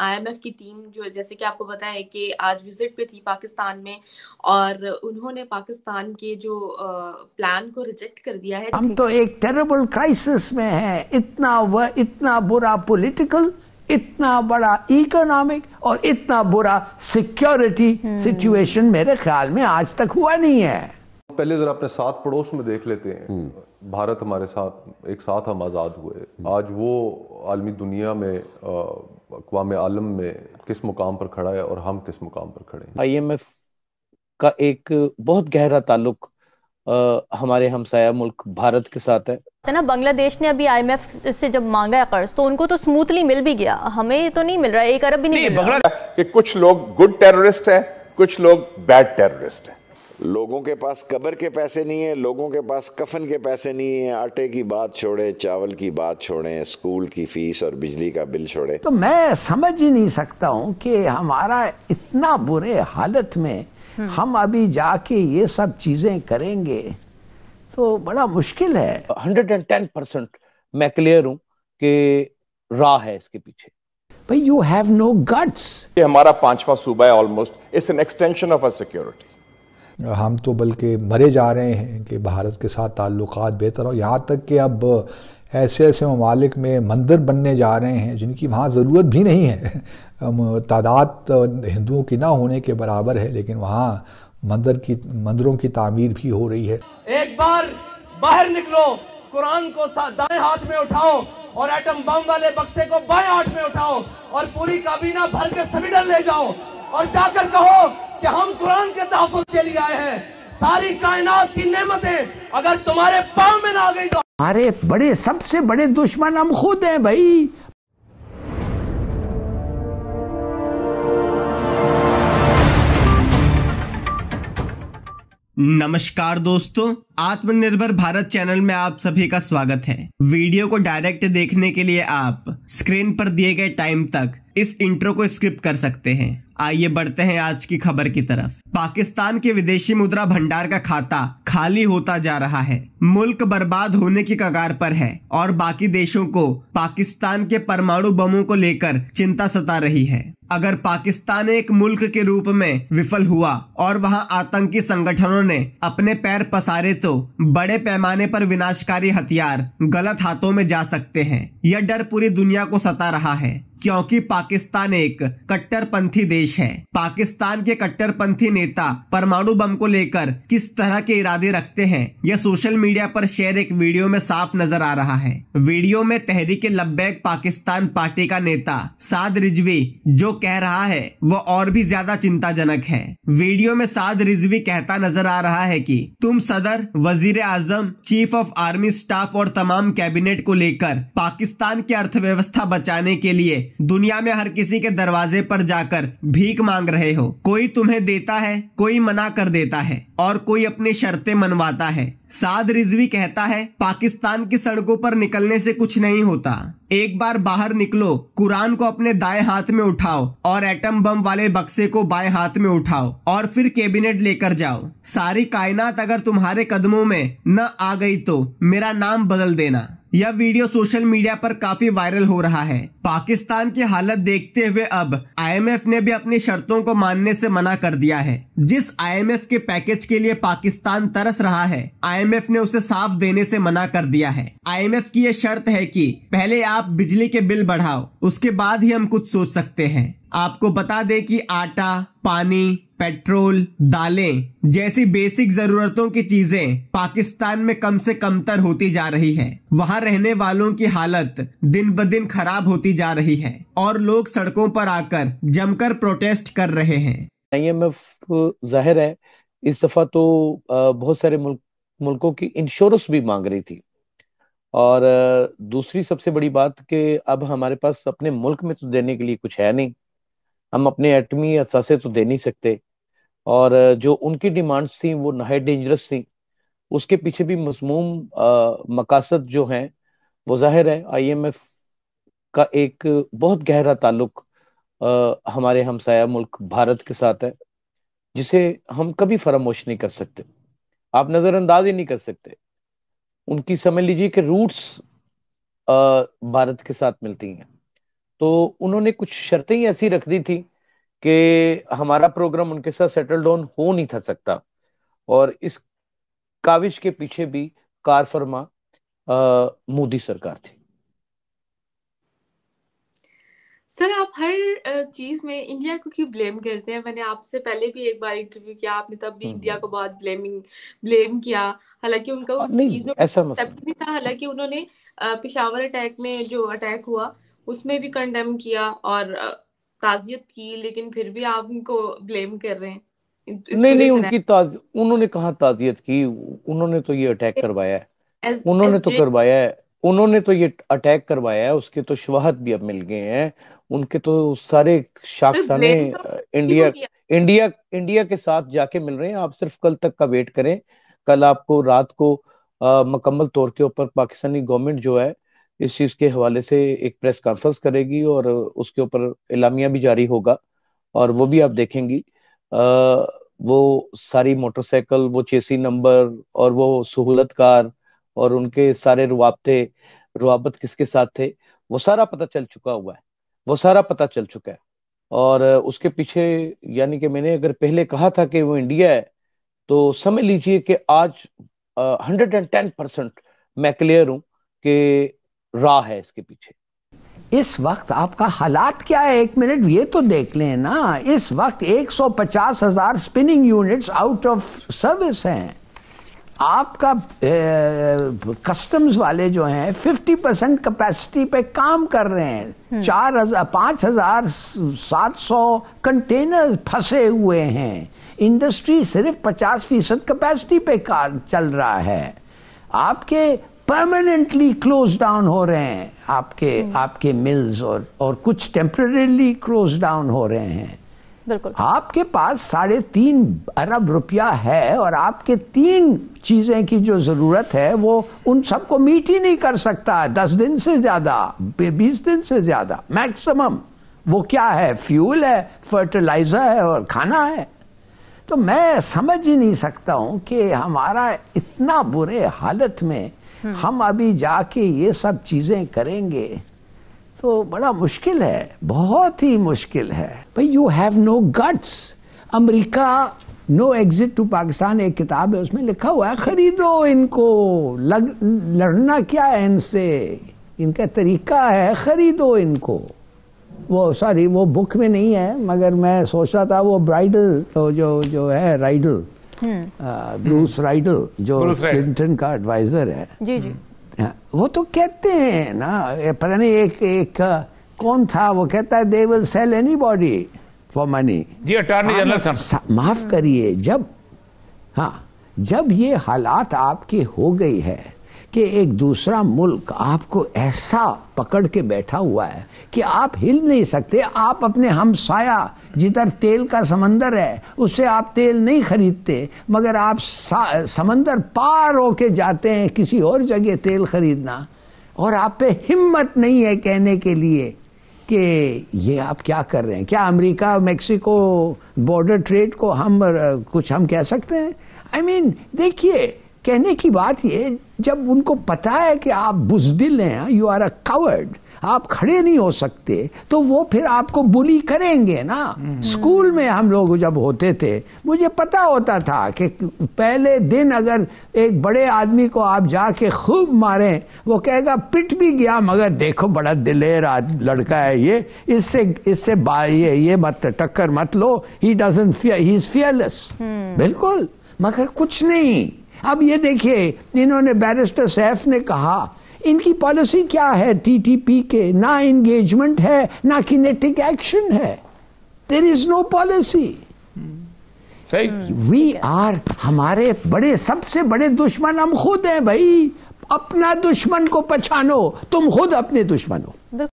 IMF की team जो जैसे कि आपको पता है कि आज विजिट पे थी पाकिस्तान में और उन्होंने पाकिस्तान के जो प्लान को रिजेक्ट कर दिया है। हम तो एक टेरेबल क्राइसिस में है, इतना बुरा पॉलिटिकल, इतना बड़ा इकोनॉमिक और इतना बुरा सिक्योरिटी सिचुएशन मेरे ख्याल में आज तक हुआ नहीं है। पहले जरा अपने साथ पड़ोस में देख लेते हैं, भारत हमारे साथ एक साथ हम आज़ाद हुए, आज वो आलमी दुनिया में अक़वाम आलम में किस मुकाम पर खड़ा है और हम किस मुकाम पर खड़े हैं। IMF का एक बहुत गहरा ताल्लुक हमारे हमसाया मुल्क भारत के साथ है ना। बांग्लादेश ने अभी IMF से जब मांगा है कर्ज तो उनको तो स्मूथली मिल भी गया, हमें तो नहीं मिल रहा है, 1 अरब भी नहीं मिल रहा। कि कुछ लोग गुड टेररिस्ट हैं, कुछ लोग बैड टेररिस्ट हैं। लोगों के पास कब्र के पैसे नहीं है, लोगों के पास कफन के पैसे नहीं है, आटे की बात छोड़े, चावल की बात छोड़े, स्कूल की फीस और बिजली का बिल छोड़े। तो मैं समझ ही नहीं सकता हूँ कि हमारा इतना बुरे हालत में हम अभी जाके ये सब चीजें करेंगे तो बड़ा मुश्किल है। 110% मैं क्लियर हूँ कि राह है इसके पीछे। भाई यू हैव नो गट्स। ये हमारा 5वां सूबा है, almost it's an extension of a security. हम तो बल्कि मरे जा रहे हैं कि भारत के साथ ताल्लुकात बेहतर हो, यहाँ तक कि अब ऐसे ऐसे ममालिक में मंदिर बनने जा रहे हैं जिनकी वहाँ ज़रूरत भी नहीं है। तादाद हिंदुओं की ना होने के बराबर है, लेकिन वहाँ मंदिरों की तामीर भी हो रही है। एक बार बाहर निकलो, कुरान को दाएं हाथ में उठाओ और एटम बम वाले बक्से को बाएं हाथ में उठाओ और पूरी काबीना भर के समीडर ले जाओ और जाकर कहो कि हम कुरान के तहफ़्फ़ुज़ के लिए आए हैं। सारी कायनात की नेमतें अगर तुम्हारे पाँव में ना आ गई तो हमारे बड़े सबसे बड़े दुश्मन हम खुद हैं भाई। नमस्कार दोस्तों, आत्मनिर्भर भारत चैनल में आप सभी का स्वागत है। वीडियो को डायरेक्ट देखने के लिए आप स्क्रीन पर दिए गए टाइम तक इस इंट्रो को स्किप कर सकते हैं। आइए बढ़ते हैं आज की खबर की तरफ। पाकिस्तान के विदेशी मुद्रा भंडार का खाता खाली होता जा रहा है, मुल्क बर्बाद होने की कगार पर है और बाकी देशों को पाकिस्तान के परमाणु बमों को लेकर चिंता सता रही है। अगर पाकिस्तान एक मुल्क के रूप में विफल हुआ और वहां आतंकी संगठनों ने अपने पैर पसारे तो बड़े पैमाने पर विनाशकारी हथियार गलत हाथों में जा सकते हैं। यह डर पूरी दुनिया को सता रहा है क्योंकि पाकिस्तान एक कट्टरपंथी देश है। पाकिस्तान के कट्टरपंथी नेता परमाणु बम को लेकर किस तरह के इरादे रखते हैं यह सोशल मीडिया पर शेयर एक वीडियो में साफ नजर आ रहा है। वीडियो में तहरीक-ए-लब्बैक पाकिस्तान पार्टी का नेता साद रिजवी जो कह रहा है वो और भी ज्यादा चिंताजनक है। वीडियो में साद रिजवी कहता नजर आ रहा है कि तुम सदर, वजीर आजम, चीफ ऑफ आर्मी स्टाफ और तमाम कैबिनेट को लेकर पाकिस्तान की अर्थव्यवस्था बचाने के लिए दुनिया में हर किसी के दरवाजे पर जाकर भीख मांग रहे हो। कोई तुम्हें देता है, कोई मना कर देता है और कोई अपनी शर्तें मनवाता है। साद रिजवी कहता है पाकिस्तान की सड़कों पर निकलने से कुछ नहीं होता, एक बार बाहर निकलो, कुरान को अपने दाएं हाथ में उठाओ और एटम बम वाले बक्से को बाएं हाथ में उठाओ और फिर कैबिनेट लेकर जाओ। सारी कायनात अगर तुम्हारे कदमों में न आ गई तो मेरा नाम बदल देना। यह वीडियो सोशल मीडिया पर काफी वायरल हो रहा है। पाकिस्तान की हालत देखते हुए अब IMF ने भी अपनी शर्तों को मानने से मना कर दिया है। जिस IMF के पैकेज के लिए पाकिस्तान तरस रहा है, IMF ने उसे साफ देने से मना कर दिया है। IMF की यह शर्त है कि पहले आप बिजली के बिल बढ़ाओ, उसके बाद ही हम कुछ सोच सकते हैं। आपको बता दें कि आटा, पानी, पेट्रोल, दालें जैसी बेसिक जरूरतों की चीजें पाकिस्तान में कम से कमतर होती जा रही है। वहां रहने वालों की हालत दिन ब दिन खराब होती जा रही है और लोग सड़कों पर आकर जमकर प्रोटेस्ट कर रहे हैं। IMF जाहिर है इस दफा तो बहुत सारे मुल्कों की इंश्योरेंस भी मांग रही थी और दूसरी सबसे बड़ी बात कि अब हमारे पास अपने मुल्क में तो देने के लिए कुछ है नहीं, हम अपने एटमी असासे तो दे नहीं सकते और जो उनकी डिमांड्स थी वो नहायत डेंजरस थी। उसके पीछे भी मजमूम मकासद जो हैं वो जाहिर है IMF का एक बहुत गहरा ताल्लुक हमारे हमसाया मुल्क भारत के साथ है जिसे हम कभी फरामोश नहीं कर सकते, आप नज़रअंदाज ही नहीं कर सकते। उनकी समझ लीजिए कि रूट्स भारत के साथ मिलती हैं। तो उन्होंने कुछ शर्तें ही ऐसी रख दी थी कि हमारा प्रोग्राम उनके साथ सेटल डाउन हो नहीं था सकता। और इस काविश के पीछे भी कारफरमा मोदी सरकार थी। सर, आप हर चीज में इंडिया को क्यों ब्लेम करते हैं? मैंने आपसे पहले भी एक बार इंटरव्यू किया, आपने तब भी इंडिया को बहुत ब्लेम किया, हालांकि उनका उस चीज में नहीं था। हालांकि उन्होंने पेशावर अटैक में जो अटैक हुआ उसमें भी कंडेम किया और ताजियत की, लेकिन फिर भी आप उनको ब्लेम कर रहे हैं। नहीं, उन्होंने कहा ताजियत की, उन्होंने तो ये अटैक करवाया है, उन्होंने तो ये अटैक करवाया है। उसके तो शवाहद भी अब मिल गए हैं, उनके तो सारे साक्ष्याने इंडिया के साथ जाके मिल रहे हैं। आप सिर्फ कल तक का वेट करें, कल आपको रात को मुकम्मल तौर के ऊपर पाकिस्तानी गवर्नमेंट जो है इस चीज के हवाले से एक प्रेस कॉन्फ्रेंस करेगी और उसके ऊपर एलामिया भी जारी होगा और वो भी आप देखेंगी। वो सारी मोटरसाइकिल, वो चेसी नंबर और वो सहूलतकार और उनके सारे रुआबत किसके साथ थे, वो सारा पता चल चुका हुआ है, वो सारा पता चल चुका है। और उसके पीछे यानी कि मैंने अगर पहले कहा था कि वो इंडिया है, तो समझ लीजिए कि आज 110% मैं क्लियर हूं कि राह है इसके पीछे। इस वक्त आपका हालात क्या है, एक मिनट ये तो देख लें ना। इस वक्त 150,000 spinning units out of service हैं। आपका कस्टम्स वाले जो हैं 50% कैपेसिटी पे काम कर रहे हैं। 5,700 कंटेनर फंसे हुए हैं। इंडस्ट्री सिर्फ 50% कैपेसिटी पे काम चल रहा है। आपके परमानेंटली क्लोज डाउन हो रहे हैं आपके मिल्स और कुछ टेम्परेरीली क्लोज डाउन हो रहे हैं। बिल्कुल, आपके पास 3.5 अरब रुपया है और आपके 3 चीजें की जो जरूरत है वो उन सबको मीट ही नहीं कर सकता 10 दिन से ज्यादा, 20 दिन से ज्यादा मैक्सिमम। वो क्या है? फ्यूल है, फर्टिलाइजर है और खाना है। तो मैं समझ ही नहीं सकता हूं कि हमारा इतना बुरे हालत में हम अभी जाके ये सब चीजें करेंगे, तो बड़ा मुश्किल है, बहुत ही मुश्किल है भाई। You have no guts. America no exit to Pakistan एक किताब है, उसमें लिखा हुआ है खरीदो इनको, लड़ना क्या है इनसे, इनका तरीका है खरीदो इनको। वो बुक में नहीं है मगर मैं सोच रहा था वो ब्राइडल जो है राइडल, ब्रूस राइडल जो क्लिंटन का एडवाइजर है, जी जी, वो तो कहते हैं ना, पता नहीं एक कौन था वो कहता है they will sell anybody for money. जी, अटॉर्नी जनरल साहब माफ करिए, जब ये हालात आपकी हो गई है कि एक दूसरा मुल्क आपको ऐसा पकड़ के बैठा हुआ है कि आप हिल नहीं सकते, आप अपने हमसाया जिधर तेल का समंदर है उससे आप तेल नहीं खरीदते, मगर आप समंदर पार होके जाते हैं किसी और जगह तेल खरीदना, और आप पे हिम्मत नहीं है कहने के लिए कि ये आप क्या कर रहे हैं। क्या अमेरिका मेक्सिको बॉर्डर ट्रेड को हम कह सकते हैं? I mean, देखिए, कहने की बात ये, जब उनको पता है कि आप बुजदिल हैं, यू आर अ कावर्ड, आप खड़े नहीं हो सकते, तो वो फिर आपको बुली करेंगे ना। स्कूल में हम लोग जब होते थे, मुझे पता होता था कि पहले दिन अगर एक बड़े आदमी को आप जाके खूब मारें, वो कहेगा पिट भी गया मगर देखो बड़ा दिलेर लड़का है ये, इससे ये मत टक्कर मत लो, he doesn't fear, he is fearless. बिल्कुल, मगर कुछ नहीं। अब ये देखिए, इन्होंने बैरिस्टर सैफ ने कहा इनकी पॉलिसी क्या है टीटीपी के, ना एंगेजमेंट है ना किनेटिक एक्शन है, there is no policy. We are, हमारे बड़े सबसे बड़े दुश्मन हम खुद हैं भाई। अपना दुश्मन को पहचानो, तुम खुद अपने दुश्मन हो।